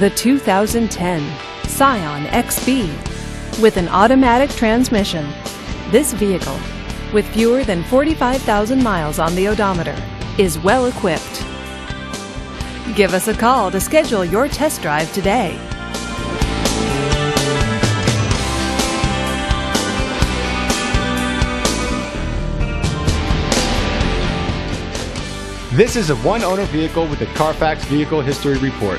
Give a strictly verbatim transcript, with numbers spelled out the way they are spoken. The two thousand ten Scion X B. With an automatic transmission, this vehicle, with fewer than forty-five thousand miles on the odometer, is well equipped. Give us a call to schedule your test drive today. This is a one-owner vehicle with a Carfax Vehicle History Report.